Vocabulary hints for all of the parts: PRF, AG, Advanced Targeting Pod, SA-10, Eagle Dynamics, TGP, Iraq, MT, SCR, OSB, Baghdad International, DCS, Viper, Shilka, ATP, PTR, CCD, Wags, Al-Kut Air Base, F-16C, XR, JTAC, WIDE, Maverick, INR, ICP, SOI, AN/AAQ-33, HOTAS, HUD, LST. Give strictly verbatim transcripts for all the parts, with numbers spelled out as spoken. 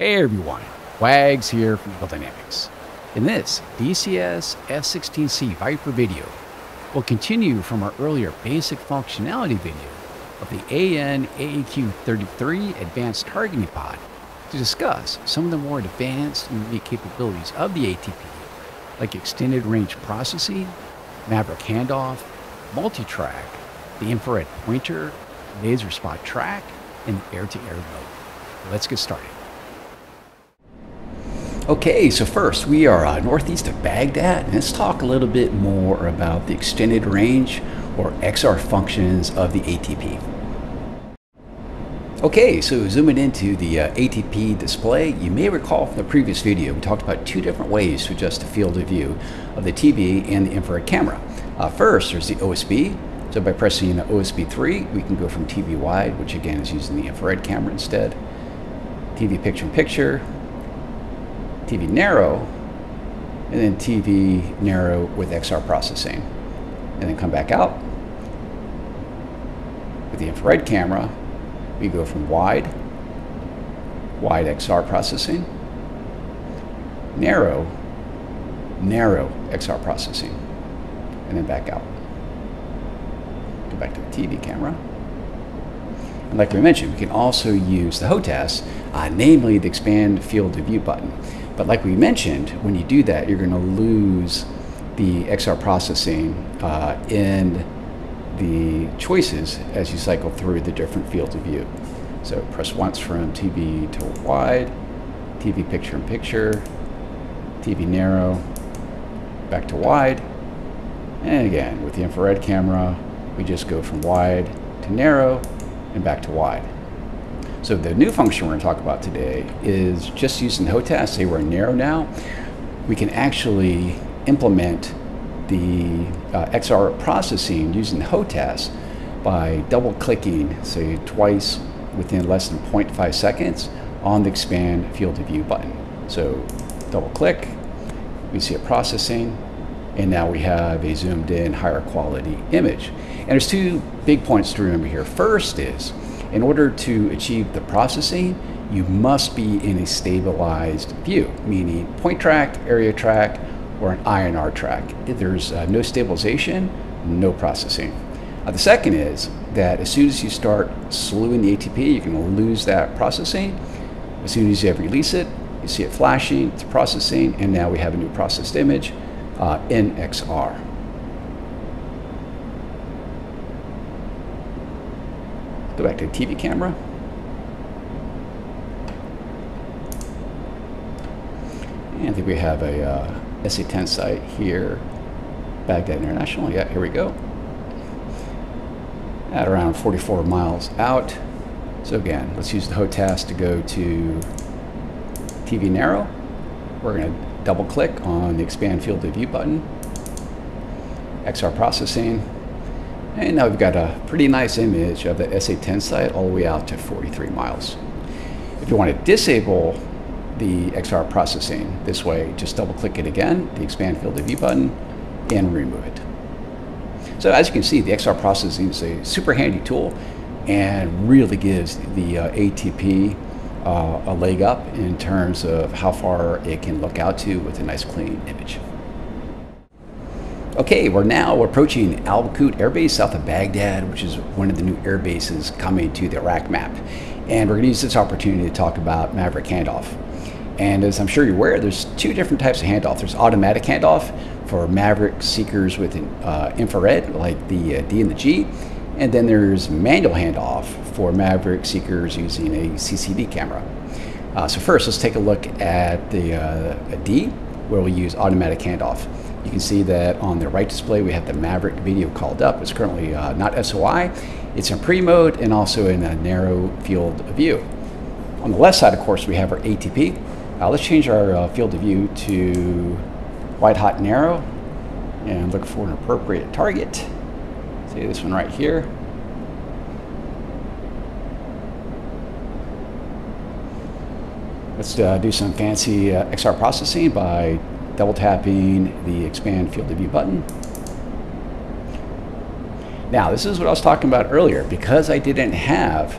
Hey everyone, Wags here from Eagle Dynamics. In this D C S S sixteen C Viper video, we'll continue from our earlier basic functionality video of the A N A A Q thirty-three Advanced Targeting Pod to discuss some of the more advanced and unique capabilities of the A T P, like extended range processing, Maverick handoff, multi-track, the infrared pointer, laser spot track, and the air-to-air mode. Let's get started. Okay, so first we are uh, northeast of Baghdad, and let's talk a little bit more about the extended range or X R functions of the A T P. Okay, so zooming into the uh, A T P display, you may recall from the previous video we talked about two different ways to adjust the field of view of the T V and the infrared camera. Uh, first, there's the O S B. So by pressing the O S B three, we can go from T V wide, which again is using the infrared camera instead, T V picture in picture, T V narrow, and then T V narrow with X R processing. And then come back out. With the infrared camera, we go from wide, wide X R processing, narrow, narrow X R processing, and then back out. Go back to the T V camera. And like we mentioned, we can also use the HOTAS, uh, namely the expand field of view button. But like we mentioned, when you do that, you're going to lose the X R processing uh, in the choices as you cycle through the different fields of view. So press once from T V to wide, T V picture in picture, T V narrow, back to wide. And again, with the infrared camera, we just go from wide to narrow, and back to wide. So the new function we're going to talk about today is just using the HOTAS. Say we're narrow now, we can actually implement the uh, X R processing using the HOTAS by double clicking, say twice within less than zero point five seconds on the expand field of view button. So double click, we see it processing, and now we have a zoomed in, higher quality image. And there's two big points to remember here. First is, in order to achieve the processing, you must be in a stabilized view, meaning point track, area track, or an I N R track. If there's uh, no stabilization, no processing. Uh, the second is that as soon as you start slewing the A T P, you can lose that processing. As soon as you release it, you see it flashing, it's processing, and now we have a new processed image. Uh, in X R. Go back to the T V camera. And I think we have a uh, S A ten site here, Baghdad International. Yeah, here we go. At around forty-four miles out. So again, let's use the HOTAS to go to T V narrow. We're going to double click on the expand field of view button, X R processing, and now we've got a pretty nice image of the S A ten site all the way out to forty-three miles. If you want to disable the X R processing this way, just double click it again, the expand field of view button, and remove it. So as you can see, the X R processing is a super handy tool and really gives the uh, A T P Uh, a leg up in terms of how far it can look out to with a nice clean image. Okay, we're now approaching Al-Kut Air Base south of Baghdad, which is one of the new air bases coming to the Iraq map. And we're going to use this opportunity to talk about Maverick handoff. And as I'm sure you're aware, there's two different types of handoff. There's automatic handoff for Maverick seekers with an, uh, infrared, like the uh, D and the G. And then there's manual handoff for Maverick seekers using a C C D camera. Uh, so first, let's take a look at the uh, D, where we use automatic handoff. You can see that on the right display, we have the Maverick video called up. It's currently uh, not S O I. It's in pre-mode and also in a narrow field of view. On the left side, of course, we have our A T P. Uh, let's change our uh, field of view to wide, hot, narrow, and look for an appropriate target. See this one right here. Let's uh, do some fancy uh, X R processing by double tapping the expand field of view button. Now this is what I was talking about earlier. Because I didn't have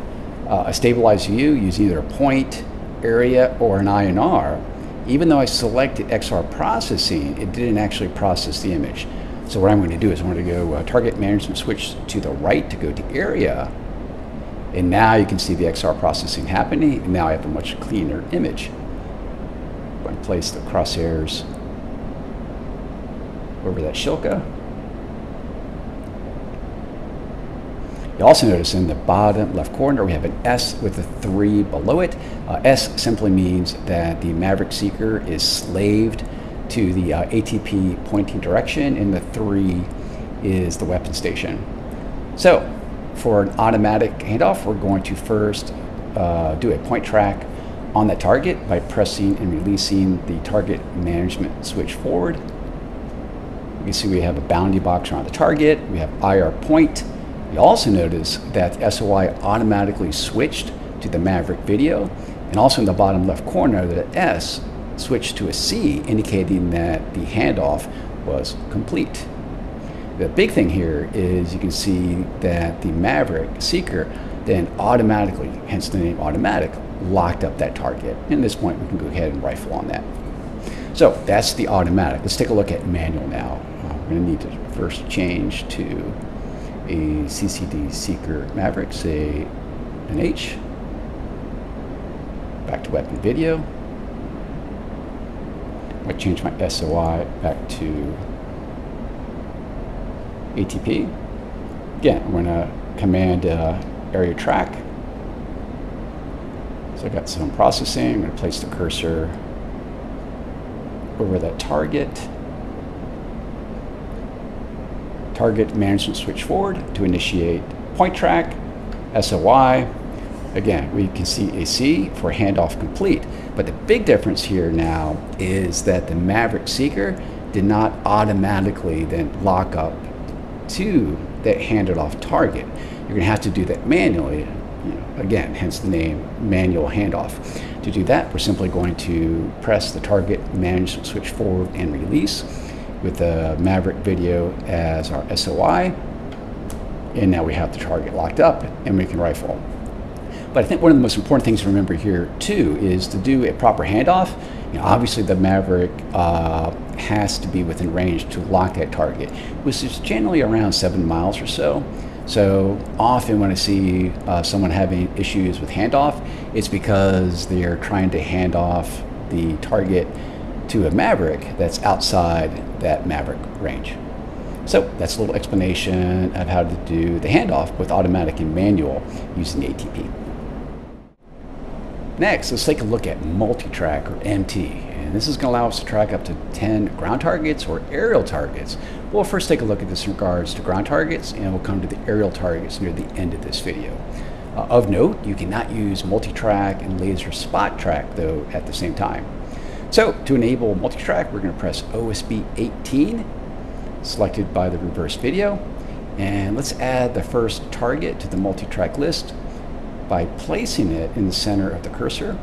uh, a stabilized view using either a point area or an I N R, even though I selected X R processing, it didn't actually process the image. So what I'm going to do is I'm going to go uh, target management, switch to the right to go to area, and now you can see the X R processing happening, and now I have a much cleaner image. I'm going to place the crosshairs over that Shilka. You also notice in the bottom left corner we have an S with a three below it. Uh, S simply means that the Maverick Seeker is slaved to the uh, A T P pointing direction, and the three is the weapon station. So for an automatic handoff, we're going to first uh, do a point track on the target by pressing and releasing the target management switch forward. You can see we have a bounding box around the target, we have I R point. You also notice that S O I automatically switched to the Maverick video, and also in the bottom left corner the S switched to a C, indicating that the handoff was complete. The big thing here is you can see that the Maverick Seeker then automatically, hence the name automatic, locked up that target. And at this point we can go ahead and rifle on that. So that's the automatic. Let's take a look at manual now. Uh, we're going to need to first change to a C C D Seeker Maverick, say an H, back to weapon video. I'm going to change my S O I back to A T P. Again, I'm going to command uh, area track. So I got some processing. I'm going to place the cursor over that target. Target management switch forward to initiate point track, S O I. Again, we can see a C for handoff complete. But the big difference here now is that the Maverick Seeker did not automatically then lock up to that handed off target. You're going to have to do that manually. You know, again, hence the name manual handoff. To do that, we're simply going to press the target management switch forward and release, with the Maverick video as our S O I. And now we have the target locked up and we can rifle. But I think one of the most important things to remember here too is to do a proper handoff. You know, obviously the Maverick uh, has to be within range to lock that target, which is generally around seven miles or so. So often when I see uh, someone having issues with handoff, it's because they're trying to hand off the target to a Maverick that's outside that Maverick range. So that's a little explanation of how to do the handoff with automatic and manual using A T P. Next, let's take a look at multi-track, or M T, and this is going to allow us to track up to ten ground targets or aerial targets. We'll first take a look at this in regards to ground targets, and we'll come to the aerial targets near the end of this video. Uh, of note, you cannot use multi-track and laser spot track though at the same time. So to enable multi-track, we're going to press O S B eighteen, selected by the reverse video, and let's add the first target to the multi-track list by placing it in the center of the cursor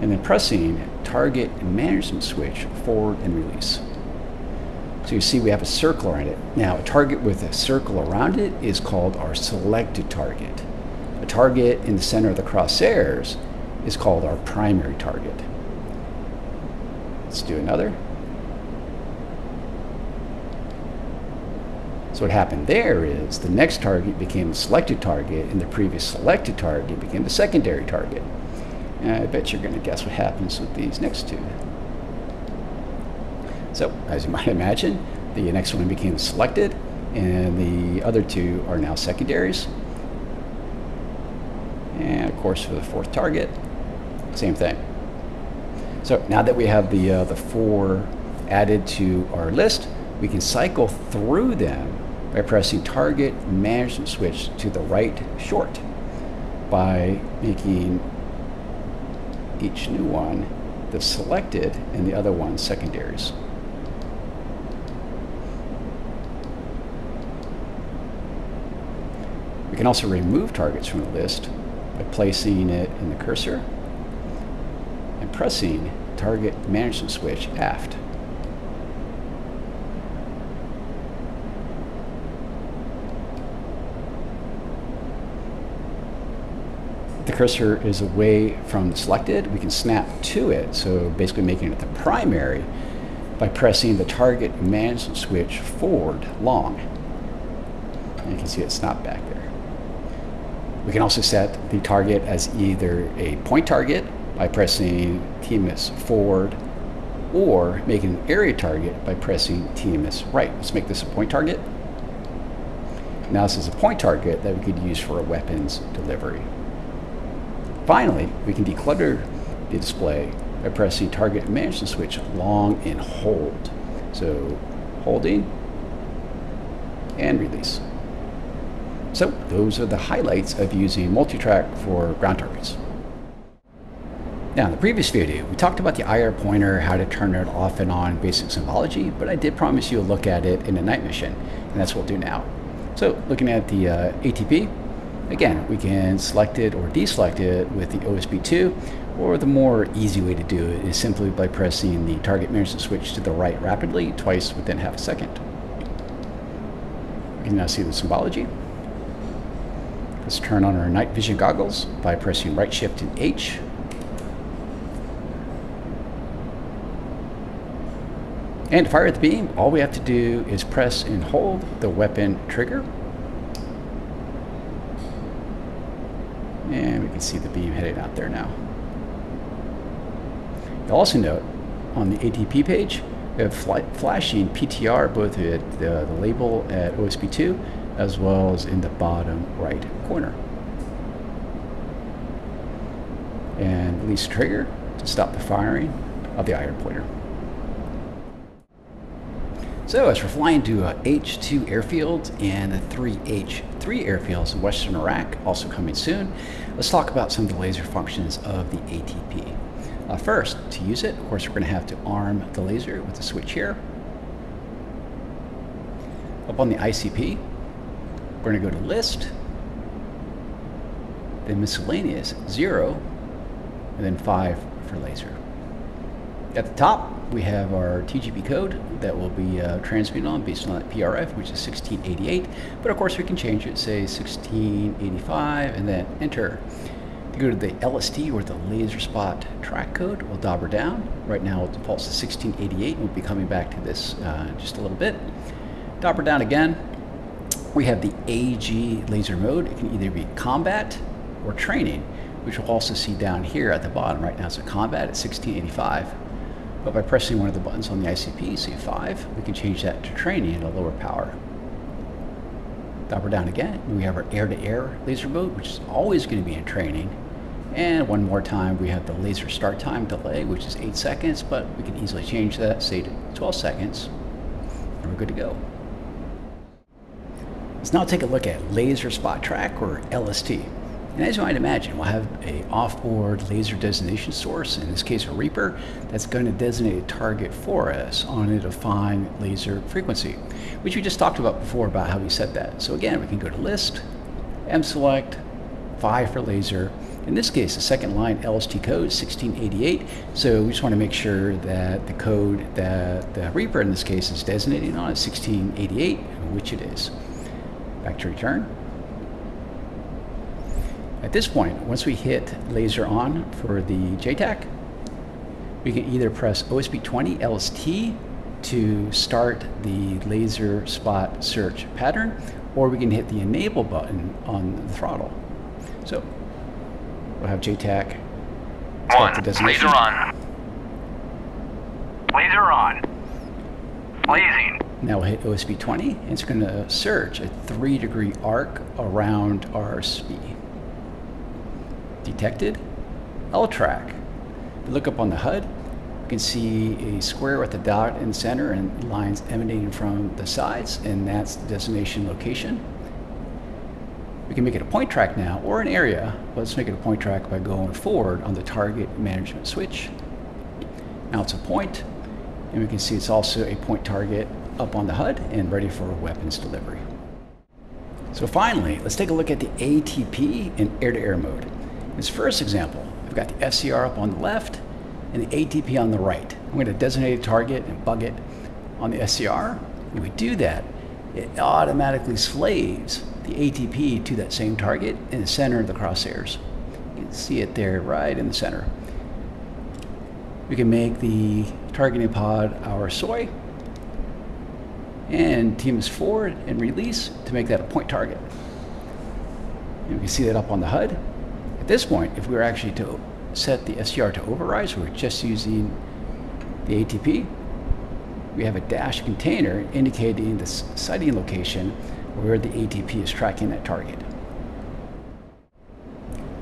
and then pressing target management switch forward and release. So you see we have a circle around it. Now a target with a circle around it is called our selected target. A target in the center of the crosshairs is called our primary target. Let's do another. So what happened there is the next target became the selected target, and the previous selected target became the secondary target. And I bet you're going to guess what happens with these next two. So as you might imagine, the next one became selected, and the other two are now secondaries. And of course for the fourth target, same thing. So now that we have the, uh, the four added to our list, we can cycle through them by pressing target management switch to the right short by making each new one the selected and the other one secondaries. We can also remove targets from the list by placing it in the cursor and pressing target management switch aft. the cursor is away from selected, we can snap to it, so basically making it the primary by pressing the target management switch forward long. And you can see it snapped back there. We can also set the target as either a point target by pressing T M S forward, or make an area target by pressing T M S right. Let's make this a point target. Now this is a point target that we could use for a weapons delivery. Finally, we can declutter the display by pressing target management switch long and hold. So holding and release. So those are the highlights of using multi-track for ground targets. Now, in the previous video, we talked about the I R pointer, how to turn it off and on, basic symbology, but I did promise you a look at it in a night mission, and that's what we'll do now. So, looking at the uh, A T P, again, we can select it or deselect it with the O S B two, or the more easy way to do it is simply by pressing the target management switch to the right rapidly, twice within half a second. We can now see the symbology. Let's turn on our night vision goggles by pressing right shift and H. And to fire the beam, all we have to do is press and hold the weapon trigger. And we can see the beam headed out there now. You'll also note on the A T P page, we have flashing P T R both at the, the label at O S B two as well as in the bottom right corner. And release trigger to stop the firing of the I R pointer. So as we're flying to uh, H two airfield and the three H three airfields in Western Iraq, also coming soon, let's talk about some of the laser functions of the A T P. Uh, first, to use it, of course, we're going to have to arm the laser with the switch here. Up on the I C P, we're going to go to List, then Miscellaneous, zero, and then five for laser. At the top, we have our T G P code that will be uh, transmitted on based on that P R F, which is sixteen eighty-eight, but of course we can change it, say sixteen eighty-five, and then enter. To go to the L S T, or the laser spot track code, we'll dauber down. Right now it defaults to sixteen eighty-eight, and we'll be coming back to this uh, just a little bit. Dauber down again. We have the A G laser mode. It can either be combat or training, which we'll also see down here at the bottom. Right now it's a combat at sixteen eighty-five. But by pressing one of the buttons on the I C P, say five, we can change that to training at a lower power. Dauber down again, and we have our air-to-air laser mode, which is always going to be in training. And one more time, we have the laser start time delay, which is eight seconds, but we can easily change that, say to twelve seconds, and we're good to go. Let's now take a look at laser spot track, or L S T. And as you might imagine, we'll have an offboard laser designation source, in this case a Reaper, that's going to designate a target for us on a defined laser frequency, which we just talked about before about how we set that. So again, we can go to List, M select, five for laser. In this case, the second line L S T code is sixteen eighty-eight, so we just want to make sure that the code that the Reaper in this case is designating on is sixteen eighty-eight, which it is. Back to return. At this point, once we hit laser on for the J TAC, we can either press O S B twenty L S T to start the laser spot search pattern, or we can hit the enable button on the throttle. So we'll have J TAC. One, laser on. Laser on. Blazing. Now we'll hit O S B twenty, and it's going to search a three degree arc around our speed. Detected, L-track. If you look up on the H U D, you can see a square with a dot in the center and lines emanating from the sides, and that's the destination location. We can make it a point track now, or an area. Let's make it a point track by going forward on the target management switch. Now it's a point, and we can see it's also a point target up on the H U D and ready for weapons delivery. So finally, let's take a look at the A T P in air-to-air mode. In this first example, I've got the S C R up on the left and the A T P on the right. I'm going to designate a target and bug it on the S C R. When we do that, it automatically slaves the A T P to that same target in the center of the crosshairs. You can see it there right in the center. We can make the targeting pod our S O I and team is forward and release to make that a point target. And we can see that up on the H U D. At this point, if we were actually to set the S C R to override, so we're just using the A T P, we have a dash container indicating the sighting location where the A T P is tracking that target.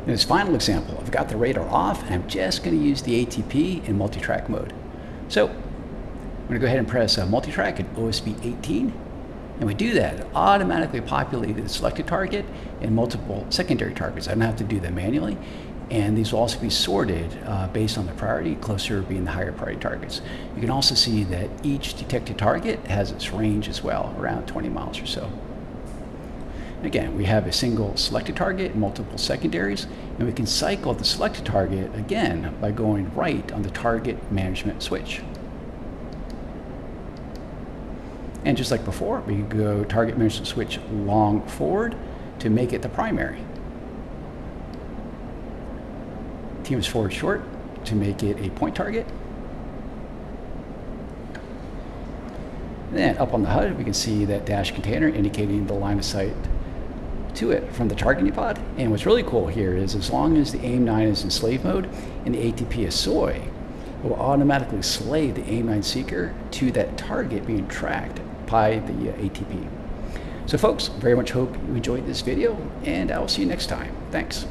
In this final example, I've got the radar off and I'm just going to use the A T P in multi-track mode. So I'm going to go ahead and press uh, multi-track at O S B eighteen. And we do that, it automatically populated the selected target and multiple secondary targets. I don't have to do them manually. And these will also be sorted uh, based on the priority, closer being the higher priority targets. You can also see that each detected target has its range as well, around twenty miles or so. Again, we have a single selected target, multiple secondaries, and we can cycle the selected target again by going right on the target management switch. And just like before, we can go target management switch long forward to make it the primary. Team is forward short to make it a point target. Then up on the H U D, we can see that dash container indicating the line of sight to it from the targeting pod. And what's really cool here is as long as the A I M nine is in slave mode and the A T P is S O I, it will automatically slay the A I M nine seeker to that target being tracked by the uh, A T P. So folks, very much hope you enjoyed this video and I will see you next time. Thanks.